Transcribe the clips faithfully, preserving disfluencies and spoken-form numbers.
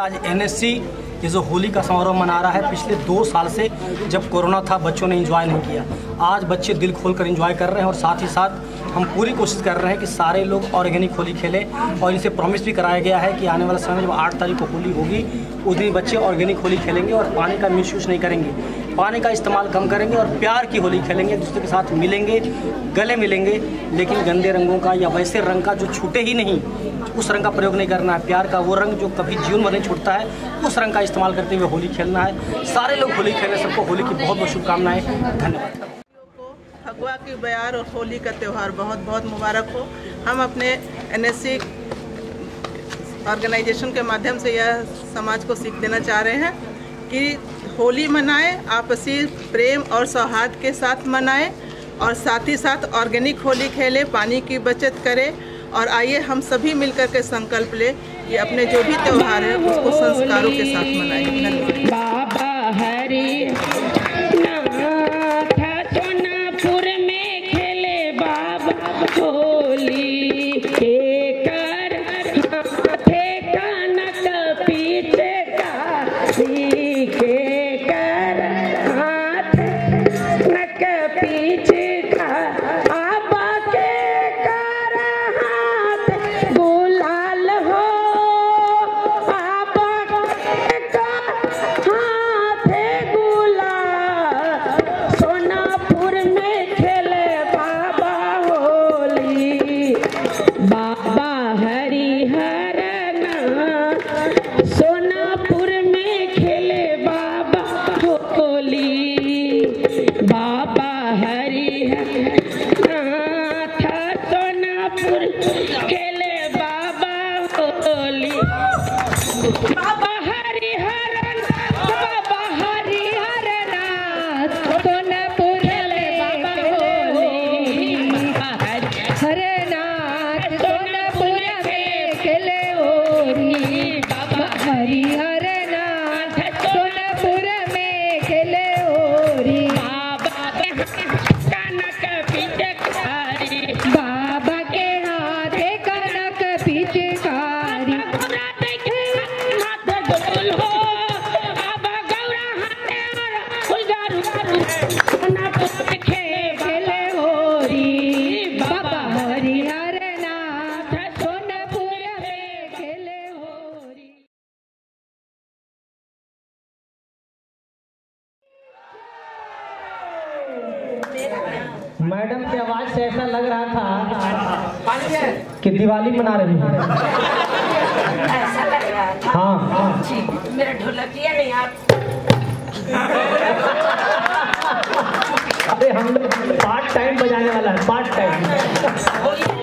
आज N S C ये जो होली का समारोह मना रहा है, पिछले दो साल से जब कोरोना था बच्चों ने एंजॉय नहीं किया। आज बच्चे दिल खोल कर एंजॉय कर रहे हैं और साथ ही साथ हम पूरी कोशिश कर रहे हैं कि सारे लोग ऑर्गेनिक होली खेलें। और इनसे प्रॉमिस भी कराया गया है कि आने वाला समय जब आठ तारीख को होली होगी उस दिन बच्चे ऑर्गेनिक होली खेलेंगे और पानी का मिसयूज नहीं करेंगे, पानी का इस्तेमाल कम करेंगे और प्यार की होली खेलेंगे, दूसरे के साथ मिलेंगे, गले मिलेंगे, लेकिन गंदे रंगों का या वैसे रंग का जो छूटे ही नहीं उस रंग का प्रयोग नहीं करना है। प्यार का वो रंग जो कभी जीवन में नहीं छूटता है उस रंग का इस्तेमाल करते हुए होली खेलना है। सारे लोग होली खेलें, सबको होली की बहुत बहुत शुभकामनाएं। धन्यवाद। फगुआ की बयार और होली का त्यौहार बहुत बहुत मुबारक हो। हम अपने एन एस सी ऑर्गेनाइजेशन के माध्यम से यह समाज को सीख देना चाह रहे हैं कि होली मनाएं, आपसी प्रेम और सौहार्द के साथ मनाएं और साथ ही साथ ऑर्गेनिक होली खेलें, पानी की बचत करें। और आइए हम सभी मिलकर के संकल्प लें कि अपने जो भी त्यौहार है उसको संस्कारों के साथ मनाएं। धन्यवाद। मैडम की आवाज से ऐसा लग रहा था कि दिवाली मना रही है। ऐसा लग रहा था। हाँ, हाँ। मेरा ढोलकिया नहीं आप। अरे हम लोग पार्ट टाइम बजाने वाला है, पार्ट टाइम।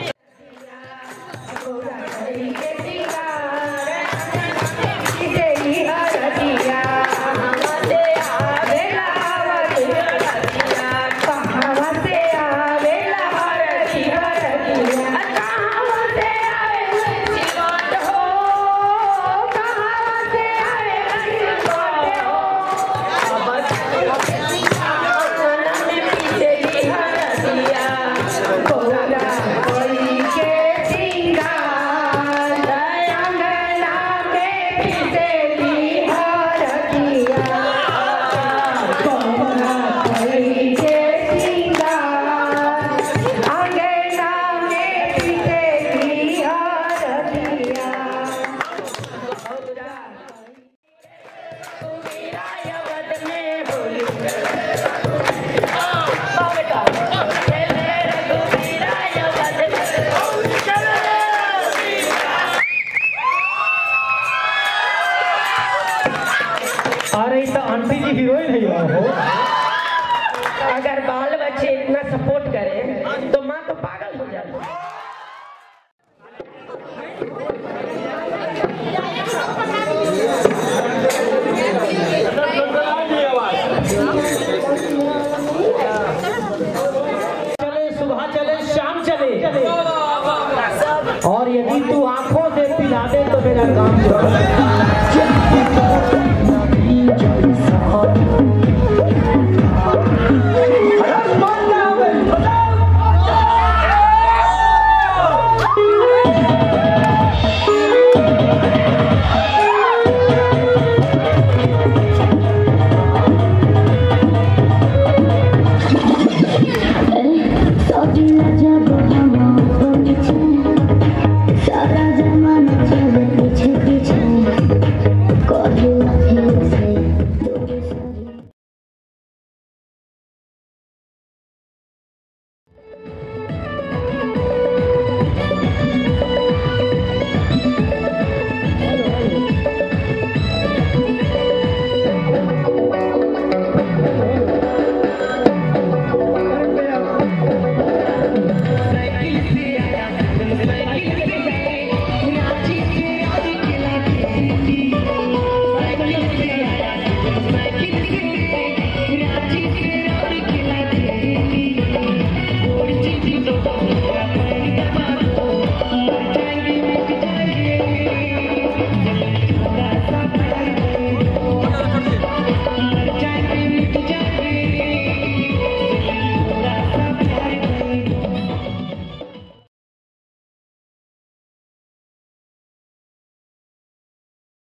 अगर बाल बच्चे इतना सपोर्ट करें तो माँ तो पागल हो जाती। चले सुबह चले शाम चले और यदि तू आंखों से पिला दे तो मेरा काम चले। Oh